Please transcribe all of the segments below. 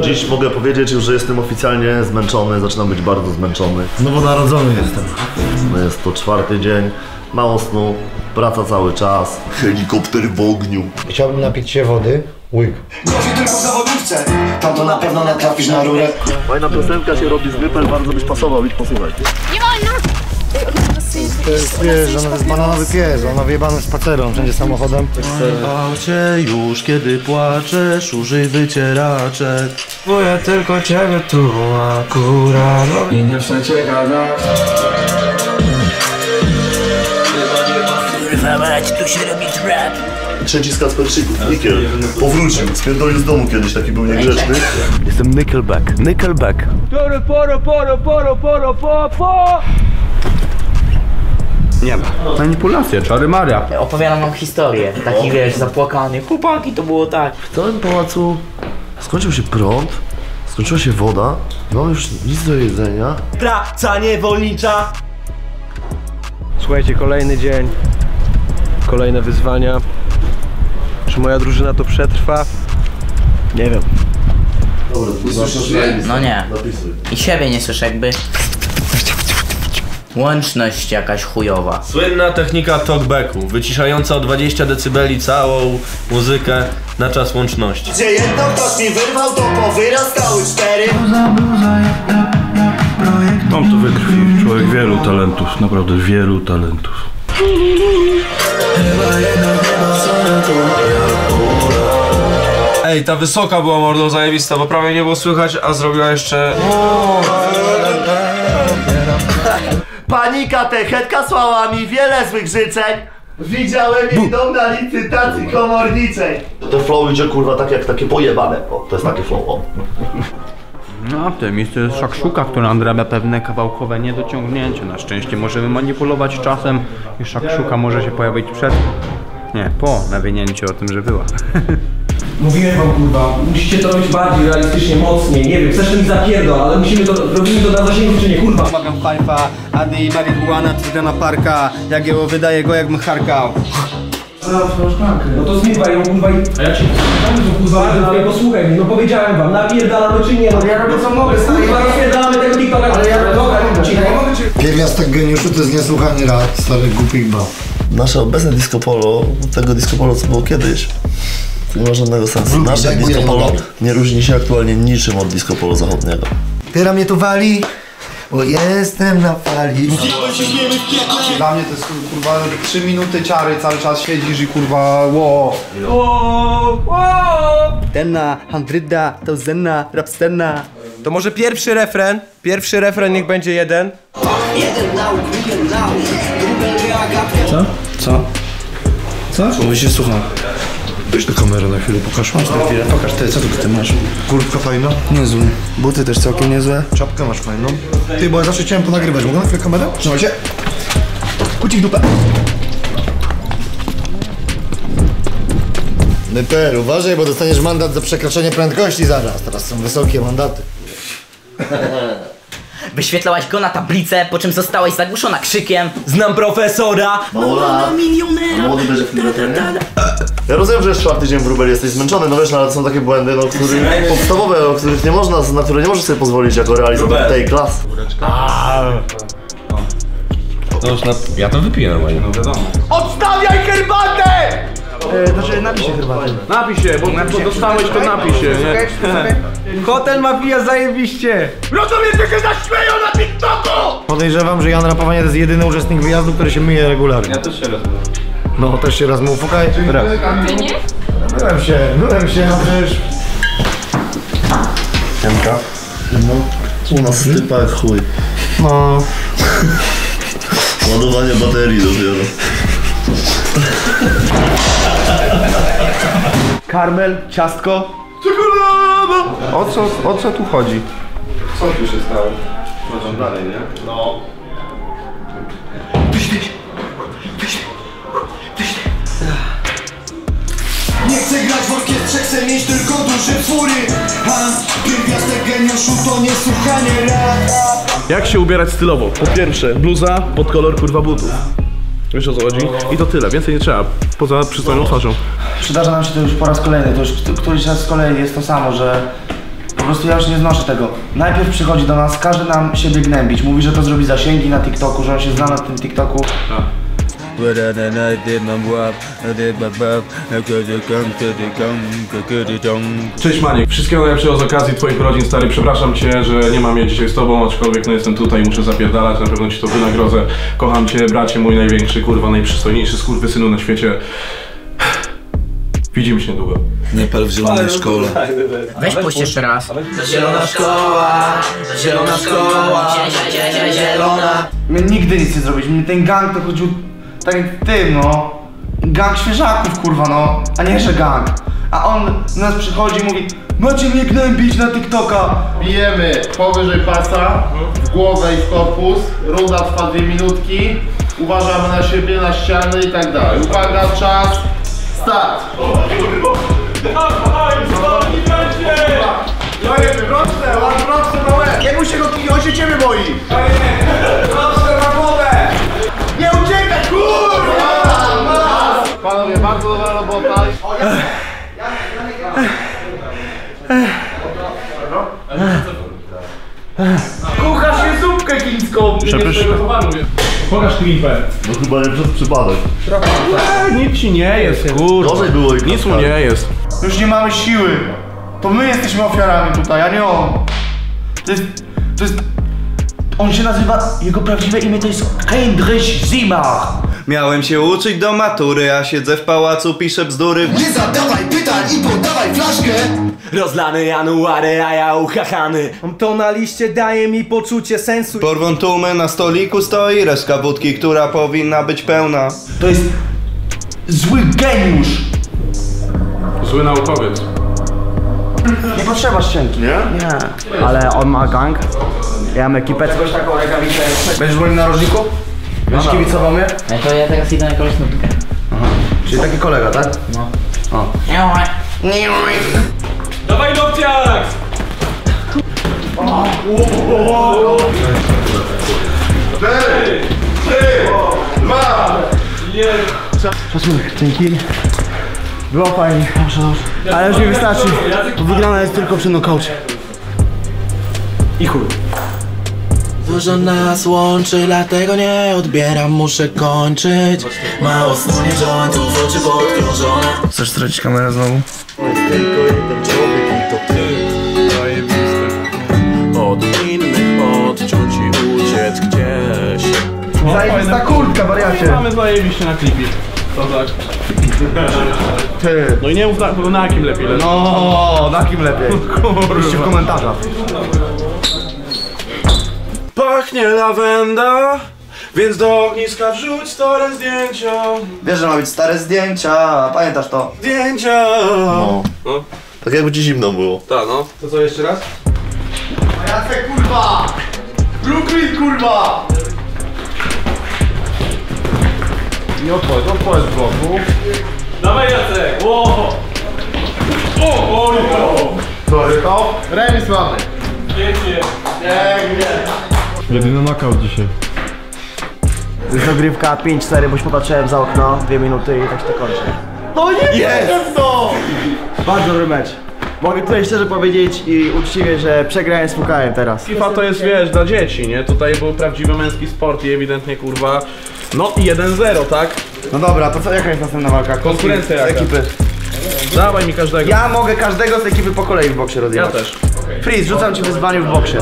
Dziś mogę powiedzieć już, że jestem oficjalnie zmęczony, zaczynam być bardzo zmęczony. Nowonarodzony jestem. Jest to 4. dzień, mało snu, praca cały czas. Helikopter w ogniu. Chciałbym napić się wody. Łyk. Kofi tylko w zawodówce, tam to na pewno natrafisz na rurę. Fajna piosenka się robi z Wypel, bardzo byś pasował, idź posłuchaj. Nie wolno! To jest, wiesz, on jest bananowy pies, on ma wyjebany spacer, on wszędzie samochodem. Cię już kiedy płaczesz, użyj wycieraczek. Bo ja tylko ciebie tu akurat i nie wszędzie gadasz. Zobacz, tu się robi trap. Trzeci z Kacperczyków, Nickel, powrócił, spierdolił z domu kiedyś, taki był niegrzeczny. Jestem Nickelback, Nickelback. Nie ma. Manipulacja, czary Maria. Opowiadam nam historię, taki wiesz, zapłakany. Chłopaki, to było tak. W całym pałacu skończył się prąd, skończyła się woda, nie mam już nic do jedzenia. Praca niewolnicza. Słuchajcie, kolejny dzień, kolejne wyzwania. Czy moja drużyna to przetrwa? Nie wiem. Dobra, nie słyszysz? No nie. I siebie nie słyszę jakby. Łączność jakaś chujowa. Słynna technika talkbacku, wyciszająca o 20 decybeli całą muzykę na czas łączności. Gdzie jedną ktoś mi wyrwał, to powyrastały 4. Mam to wykrwi, człowiek wielu talentów, naprawdę wielu talentów. Ej, ta wysoka była mordą zajebista, bo prawie nie było słychać, a zrobiła jeszcze... Panika techetka słała mi wiele złych życzeń. Widziałem jej dom na licytacji komorniczej. Te flow idzie kurwa tak jak takie pojebane, o, to jest takie flow, o. No, w tym miejscu jest szakszuka, która nadrabia pewne kawałkowe niedociągnięcie. Na szczęście możemy manipulować czasem i szakszuka może się pojawić przed... Nie, po nawinięciu o tym, że była. Mówiłem wam kurwa, musicie to robić bardziej realistycznie, mocniej, nie wiem, chcesz mi zapierdol, ale musimy to, robimy to na zasięgu czy nie, kurwa. Magam fajfa, Adi i marihuana, Trydana Parka, Jagiełło wydaje go jakbym charkał. No to zniewaj ją kurwa i... A ja cię kurwa, ale posłuchaj mnie, no powiedziałem wam, napierdalamy czy nie, no ja robię co mogę, kurwa, napierdalamy tego TikToka, ale ja mogę cię. Pierwiastek geniuszu to jest niesłychanie rad, stary głupi ba. Nasze obecne disco polo, tego disco polo co było kiedyś, nie ma żadnego sensu. Nasze disco polo nie różni się aktualnie niczym od disco polo zachodniego. Piera mnie tu wali, bo jestem na fali. Dla mnie to jest kurwa 3 minuty ciary, cały czas siedzisz i kurwa ło. Tenna, handryda, to zenna, rapstenna. To może pierwszy refren niech będzie jeden. Co? Co? Co? Mówi się słucham. Weź do kamery na chwilę, pokaż. Masz na chwilę. Pokaż ty, co ty masz? Kurtka fajna. Niezłe. Buty też całkiem niezłe. Czapkę masz fajną. Ty, bo ja zawsze chciałem to nagrywać. Mogę na chwilę kamerę? Trzymaj się. Kucik dupę. Nyper, uważaj, bo dostaniesz mandat za przekraczanie prędkości zaraz. Teraz są wysokie mandaty. Wyświetlałaś go na tablicę, po czym zostałaś zagłuszona krzykiem. Znam profesora! Mała milionera! Młody będzie w tym retenem. Ja rozumiem, że jest 4. dzień w Rubel, jesteś zmęczony, no wiesz, no, ale są takie błędy, no, podstawowe, na które nie możesz sobie pozwolić jako realizator tej klasy. To już ja to wypiję normalnie. No wiadomo. Odstawiaj herbatę! Znaczy napisz się herbatę. Napisz się, bo dostałeś to napisz się, nie? Hotel Mafia zajebiście! Rozumiem, że się zaśmieją na TikToku! Podejrzewam, że Jan Rapowanie to jest jedyny uczestnik wyjazdu, który się myje regularnie. Ja też się rozumiem. No też się raz mu ufukaj. Raz. Ty nie? Byłem się, no przecież. Janka. No, u nas typa jak chuj. No. Ładowanie baterii dopiero. Karmel, ciastko. Czekolada! O co tu chodzi? Co tu się stało? Chodź dalej, nie? No. Nie chcę grać w orkiestrze, chcę mieć tylko duże fury. Pierwiastek geniuszu to niesłychanie rad. Jak się ubierać stylowo? Po pierwsze, bluza pod kolor kurwa butów. Wiesz o co chodzi? I to tyle, więcej nie trzeba, poza przystojną twarzą. Przydarza nam się to już po raz kolejny, to już któryś raz z kolei jest to samo, że prostu ja już nie znoszę tego. Najpierw przychodzi do nas, każe nam siebie gnębić. Mówi, że to zrobi zasięgi na TikToku, że on się zna na tym TikToku. Cześć Maniek, wszystkiego najlepszego z okazji twoich urodzin, stary. Przepraszam cię, że nie mam je dzisiaj z tobą, aczkolwiek no jestem tutaj, muszę zapierdalać, na pewno ci to wynagrodzę. Kocham cię, bracie mój największy, kurwa, najprzystojniejszy skurwysynu na świecie. Widzimy się niedługo. Nie pal w zielonej szkole. Weź pójść jeszcze raz. Zielona szkoła, zielona szkoła, zielona. My nigdy nic nie zrobiliśmy, ten gang to chodził tak jak ty, no. Gang świeżaków, kurwa, no. A nie, że gang. A on do nas przychodzi i mówi: macie mnie gnębić na TikToka. Bijemy powyżej pasa, w głowę i w korpus. Runda trwa 2 minutki. Uważamy na siebie, na ściany i tak dalej. Uwaga, czas. Start! O kurwa! Dawaj, co mi będzie! Ja nie wiem, roczne na łeb! Nie musi go kij, on się ciebie boi! Ja nie wiem, roczne na głowę! Nie uciekaj, kurwa! Panowie, bardzo dobra robota. Kuchasz się zupkę chińską! Pokaż klipę. No chyba nie przez przypadek. Nic ci nie jest, kurwa. Gorzej było i nic mu nie jest. Już nie mamy siły. To my jesteśmy ofiarami tutaj, a nie on. To jest... On się nazywa... Jego prawdziwe imię to jest Heinrich Zimach. Miałem się uczyć do matury, a siedzę w pałacu, piszę bzdury. Nie zadawaj pytań i podawaj flaszkę. Rozlany january, a ja uchachany. To na liście daje mi poczucie sensu. Porwą tłumę, na stoliku stoi reszka wódki, która powinna być pełna. To jest zły geniusz. Zły naukowiec. Nie potrzeba ścianki. Nie? Nie. Ale on ma gang. Ja mam ekipę. Czegoś taką rękawicę. Będziesz w moim narożniku? Będziesz kibicował mnie? To ja teraz idę na kogoś nutkę. Aha. Czyli taki kolega, tak? No. O. Dawaj Nopciak! O! 4, 3, 2, 1. Szacunek, dzięki. Było fajnie, ale już mi wystarczy. Wygrana jest tylko przy nokaucie. I chuj. Dużo nas łączy, dlatego nie odbieram, muszę kończyć. Mało snu nie żołądów, oczy podkrążone. Chcesz stracić kamerę znowu? Tylko jeden człowiek i to ty. Zajebiste. Od innych odczuci uciec gdzieś. Zajebista kurtka, wariacie. Mamy zajebiście na klipie. To tak. Ty. No i nie mów na kim lepiej. No, na kim lepiej. Piszcie w komentarzach. Pachnie lawenda, więc do ogniska wrzuć stare zdjęcia. Wiesz, że ma być stare zdjęcia, pamiętasz to? Zdjęcia. No. No. Tak jakby ci zimno było. Tak, no. To co, jeszcze raz? A ja te kurwa! Brooklyn kurwa! Nie odchodź, odchodź z bloku. Dawaj Jacek! Ło! O! To jest to? Remis mamy! Dzięki! Jedyny knockout dzisiaj. Jest dogrywka 5-4, boś popatrzyłem za okno, 2 minuty i tak się to kończy. No nie jest to! Bardzo dobry mecz. Mogę tutaj szczerze powiedzieć i uczciwie, że przegrałem z Pukajem teraz. FIFA to jest, wiesz, dla dzieci, nie? Tutaj był prawdziwy męski sport i ewidentnie, kurwa, no 1-0, tak? No dobra, to co, jaka jest następna walka? Konkurencja z ekipy. Dawaj mi każdego. Ja mogę każdego z ekipy po kolei w boksie rozjechać. Ja też. Freeze, rzucam ci wyzwanie w boksie.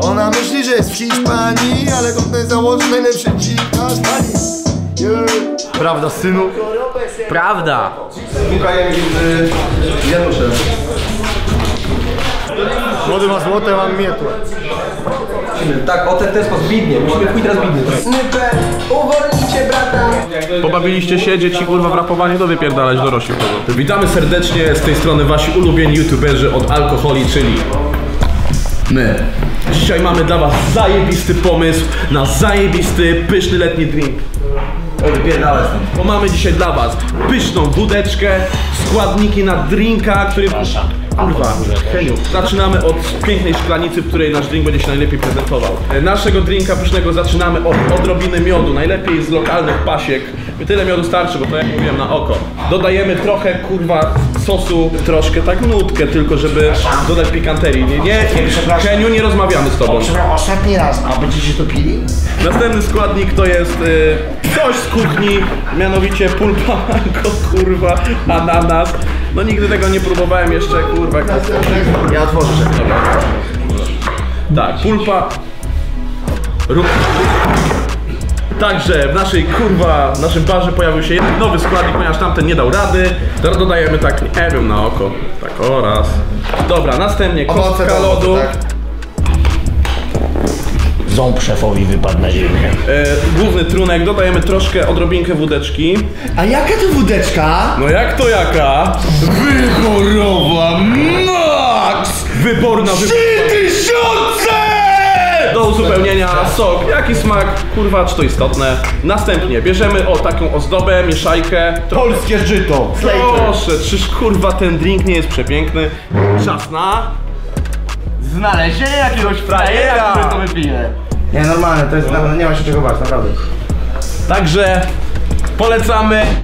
Ona myśli, że jest w Hiszpanii, ale kompletnie założy najlepszy dziś na Hiszpanii. Prawda, synu? Prawda. Słuchaj, Janusze. Młody ma złote, mam mietłe. Tak, o ten sposób bidnie, musimy pójść teraz bidnie. Sniper, uwolnijcie brata! Pobawiliście się, dzieci kurwa w rapowanie, to wypierdalać dorośli. Witamy serdecznie, z tej strony wasi ulubieni youtuberzy od alkoholi, czyli... my. Dzisiaj mamy dla was zajebisty pomysł na zajebisty, pyszny letni drink. Bo mamy dzisiaj dla was pyszną wódeczkę, składniki na drinka, który... Kurwa, Heniu. Zaczynamy od pięknej szklanicy, w której nasz drink będzie się najlepiej prezentował. Naszego drinka pysznego zaczynamy od odrobiny miodu, najlepiej z lokalnych pasiek. by tyle miał starczy, bo to jak mówiłem, na oko. Dodajemy trochę, kurwa, sosu, troszkę tak nutkę, tylko żeby dodać pikanterii. Nie, Heniu, nie rozmawiamy z tobą. Ostatni raz, a będziecie to pili? Następny składnik to jest coś z kuchni, mianowicie pulpa, kurwa, ananas. No nigdy tego nie próbowałem jeszcze, kurwa. Ja otworzę. Dobra. Tak, pulpa. Także w naszej, kurwa, naszym barze pojawił się jeden nowy składnik, ponieważ tamten nie dał rady. Teraz dodajemy tak, nie wiem, na oko. Tak, oraz. Dobra, następnie kostka lodu. Ząb szefowi wypadł na ziemię. Główny trunek, dodajemy troszkę, odrobinkę wódeczki. A jaka to wódeczka? No jak to jaka? Wyborowa Max! Wyborna 3000! Do uzupełnienia sok, jaki smak, kurwa, czy to istotne. Następnie bierzemy taką ozdobę, mieszajkę. Polskie żyto! Proszę, czyż kurwa ten drink nie jest przepiękny? Czas na znalezienie jakiegoś frajera, który to wypije. Nie, normalne, to jest, nie ma się czego bać, naprawdę. Także polecamy.